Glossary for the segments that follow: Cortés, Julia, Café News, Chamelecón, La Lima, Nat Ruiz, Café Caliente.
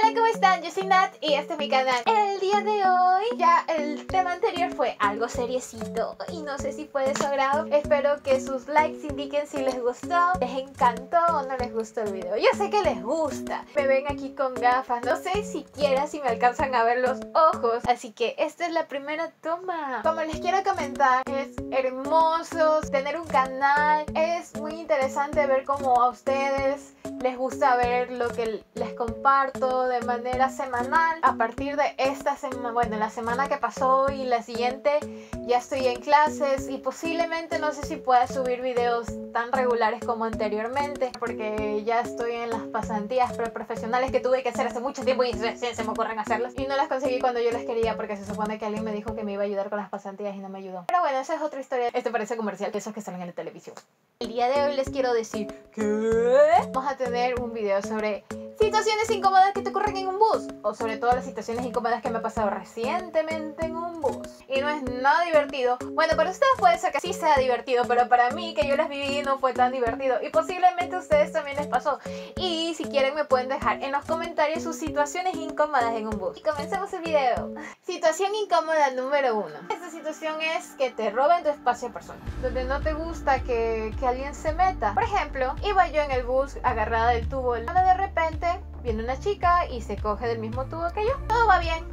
Hola, ¿cómo están? Yo soy Nat y este es mi canal. El día de hoy, ya el tema anterior fue algo seriecito y no sé si fue de su agrado. Espero que sus likes indiquen si les gustó, les encantó o no les gustó el video. Yo sé que les gusta. Me ven aquí con gafas, no sé siquiera si me alcanzan a ver los ojos. Así que esta es la primera toma. Como les quiero comentar, es hermoso tener un canal. Es muy interesante ver cómo a ustedes les gusta ver lo que les comparto de manera semanal. A partir de esta semana, bueno, la semana que pasó y la siguiente, ya estoy en clases y posiblemente no sé si pueda subir videos tan regulares como anteriormente, porque ya estoy en las pasantías preprofesionales que tuve que hacer hace mucho tiempo y recién se me ocurren hacerlas, y no las conseguí cuando yo las quería porque se supone que alguien me dijo que me iba a ayudar con las pasantías y no me ayudó. Pero bueno, esa es otra historia. Esto parece comercial, esos que salen en la televisión. El día de hoy les quiero decir que vamos a tener un video sobre situaciones incómodas que te ocurren en un bus, o sobre todo las situaciones incómodas que me ha pasado recientemente en un bus. Y no es nada divertido. Bueno, para ustedes puede ser que sí sea divertido, pero para mí, que yo las viví, no fue tan divertido. Y posiblemente a ustedes también les pasó. Y si quieren me pueden dejar en los comentarios sus situaciones incómodas en un bus. Y comencemos el video. Situación incómoda número 1. Esta situación es que te roben tu espacio personal, donde no te gusta que alguien se meta. Por ejemplo, iba yo en el bus agarrada del tubo, cuando de repente viene una chica y se coge del mismo tubo que yo. Todo va bien,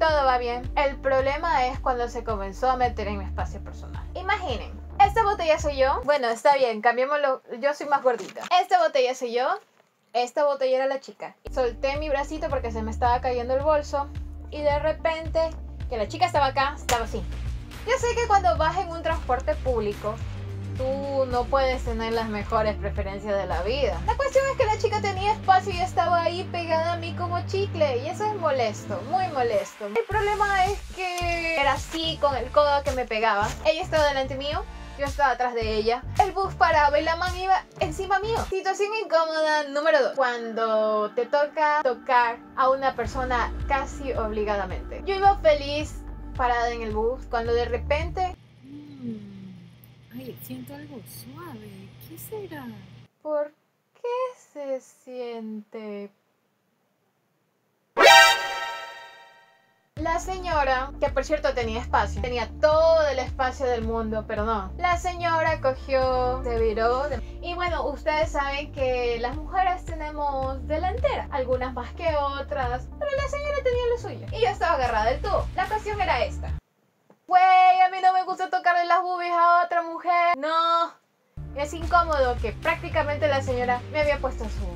todo va bien. El problema es cuando se comenzó a meter en mi espacio personal. Imaginen, esta botella soy yo. Bueno, está bien, cambiémoslo, yo soy más gordita. Esta botella soy yo, esta botella era la chica. Solté mi bracito porque se me estaba cayendo el bolso y de repente, que la chica estaba acá, estaba así. Yo sé que cuando vas en un transporte público, tú no puedes tener las mejores preferencias de la vida. La cuestión es que la chica tenía espacio y estaba ahí pegada a mí como chicle. Y eso es molesto, muy molesto. El problema es que era así con el codo que me pegaba. Ella estaba delante mío, yo estaba atrás de ella. El bus paraba y la man iba encima mío. Situación incómoda número 2. Cuando te toca tocar a una persona casi obligadamente. Yo iba feliz parada en el bus cuando de repente... Ay, siento algo suave. ¿Qué será? ¿Por qué se siente? La señora, que por cierto tenía espacio, tenía todo el espacio del mundo, pero no. La señora cogió, se viró. Y bueno, ustedes saben que las mujeres tenemos delantera, algunas más que otras, pero la señora tenía lo suyo. Y yo estaba agarrada del tubo. La cuestión era esta. Güey, a mí no me gusta tocarle las boobies a otra mujer. No. Es incómodo que prácticamente la señora me había puesto su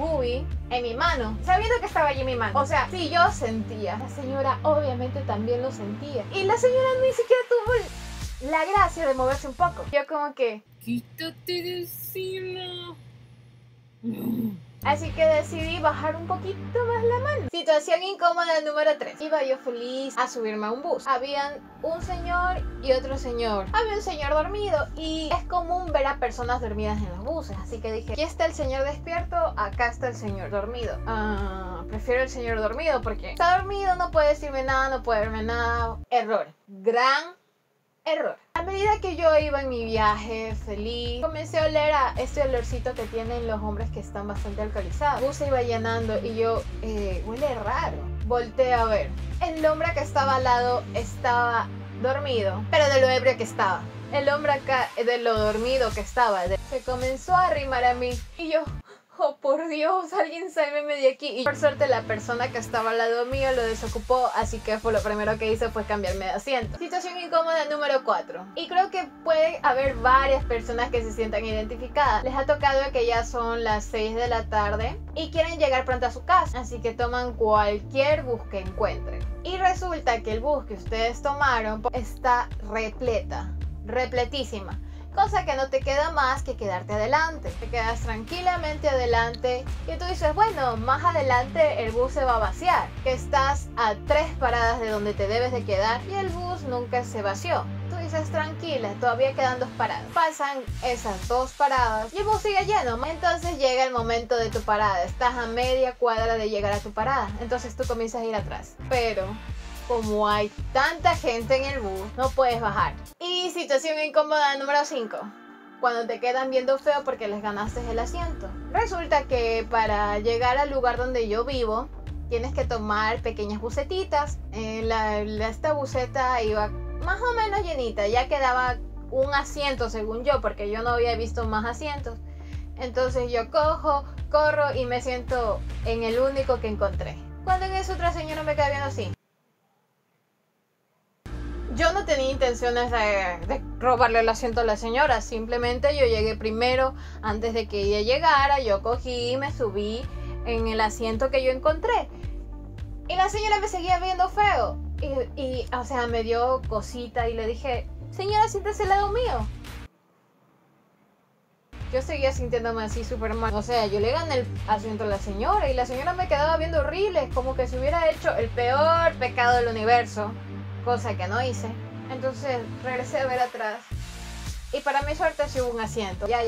boobie en mi mano, sabiendo que estaba allí mi mano. O sea, si yo sentía, la señora obviamente también lo sentía. Y la señora ni siquiera tuvo la gracia de moverse un poco. Yo como que... Quítate de encima. Así que decidí bajar un poquito más la mano. Situación incómoda número 3. Iba yo feliz a subirme a un bus. Habían un señor y otro señor. Había un señor dormido y es común ver a personas dormidas en los buses. Así que dije, aquí está el señor despierto, acá está el señor dormido. Ah, prefiero el señor dormido porque está dormido, no puede decirme nada, no puede verme nada. Error. Gran error. A medida que yo iba en mi viaje feliz, comencé a oler a este olorcito que tienen los hombres que están bastante alcoholizados. El bus se iba llenando y yo, huele raro. Volteé a ver. El hombre que estaba al lado estaba dormido, pero de lo ebrio que estaba. El hombre acá, de lo dormido que estaba, se comenzó a arrimar a mí y yo... Oh, por Dios, alguien sáquenme de aquí. Y por suerte la persona que estaba al lado mío lo desocupó, así que fue lo primero que hizo fue cambiarme de asiento. Situación incómoda número 4. Y creo que puede haber varias personas que se sientan identificadas. Les ha tocado que ya son las 6 de la tarde y quieren llegar pronto a su casa, así que toman cualquier bus que encuentren. Y resulta que el bus que ustedes tomaron está repleta, repletísima. Cosa que no te queda más que quedarte adelante. Te quedas tranquilamente adelante y tú dices, bueno, más adelante el bus se va a vaciar. Que estás a 3 paradas de donde te debes de quedar y el bus nunca se vació. Tú dices, tranquila, todavía quedan 2 paradas. Pasan esas 2 paradas y el bus sigue lleno. Entonces llega el momento de tu parada. Estás a media cuadra de llegar a tu parada. Entonces tú comienzas a ir atrás. Pero... como hay tanta gente en el bus, no puedes bajar. Y situación incómoda número 5. cuando te quedan viendo feo porque les ganaste el asiento. Resulta que para llegar al lugar donde yo vivo tienes que tomar pequeñas bucetitas. Esta buceta iba más o menos llenita, ya quedaba un asiento según yo, porque yo no había visto más asientos. Entonces yo corro y me siento en el único que encontré. Cuando en eso otra señora me queda viendo así. Yo no tenía intenciones de robarle el asiento a la señora, simplemente yo llegué primero. Antes de que ella llegara, yo cogí y me subí en el asiento que yo encontré. Y la señora me seguía viendo feo. Y o sea, me dio cosita y le dije, señora, siéntese al lado mío. Yo seguía sintiéndome así súper mal. O sea, yo le gané el asiento a la señora y la señora me quedaba viendo horrible, como que se hubiera hecho el peor pecado del universo, cosa que no hice. Entonces regresé a ver atrás y para mi suerte sí hubo un asiento. Ya,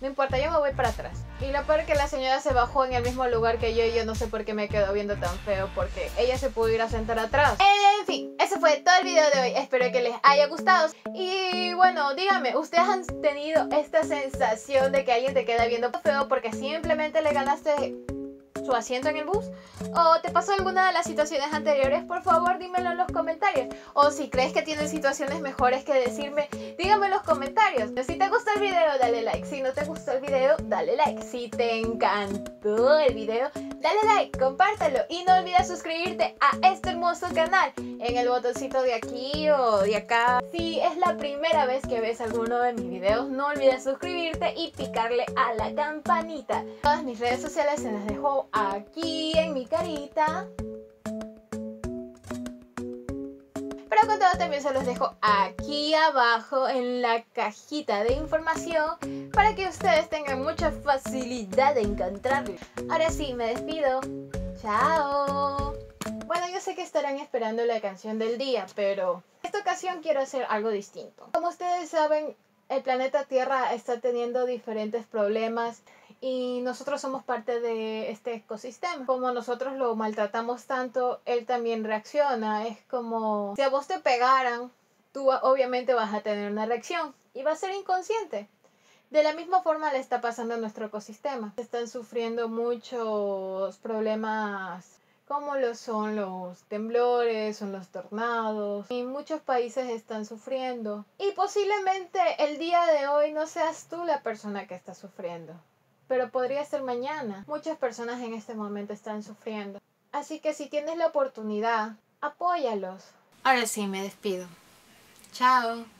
no importa, yo me voy para atrás. Y lo peor es que la señora se bajó en el mismo lugar que yo y yo no sé por qué me quedó viendo tan feo, porque ella se pudo ir a sentar atrás. En fin, eso fue todo el video de hoy. Espero que les haya gustado. Y bueno, díganme, ¿ustedes han tenido esta sensación de que alguien te queda viendo feo porque simplemente le ganaste su asiento en el bus? ¿O te pasó alguna de las situaciones anteriores? Por favor, dímelo en los comentarios. O si crees que tienen situaciones mejores que decirme, díganme en los comentarios. Si te gustó el video, dale like. Si no te gustó el video, dale like. Si te encantó el video, dale like, compártelo. Y no olvides suscribirte a este hermoso canal en el botoncito de aquí o de acá. Si es la primera vez que ves alguno de mis videos, no olvides suscribirte y picarle a la campanita. Todas mis redes sociales se las dejo aquí en mi carita, pero con todo también se los dejo aquí abajo en la cajita de información para que ustedes tengan mucha facilidad de encontrarlo. Ahora sí, me despido. Chao. Bueno, yo sé que estarán esperando la canción del día, pero en esta ocasión quiero hacer algo distinto. Como ustedes saben, el planeta Tierra está teniendo diferentes problemas y nosotros somos parte de este ecosistema. Como nosotros lo maltratamos tanto, él también reacciona. Es como si a vos te pegaran, tú obviamente vas a tener una reacción y va a ser inconsciente. De la misma forma le está pasando a nuestro ecosistema. Están sufriendo muchos problemas, como lo son los temblores, son los tornados, y muchos países están sufriendo. Y posiblemente el día de hoy no seas tú la persona que está sufriendo, pero podría ser mañana. Muchas personas en este momento están sufriendo. Así que si tienes la oportunidad, apóyalos. Ahora sí, me despido. Chao.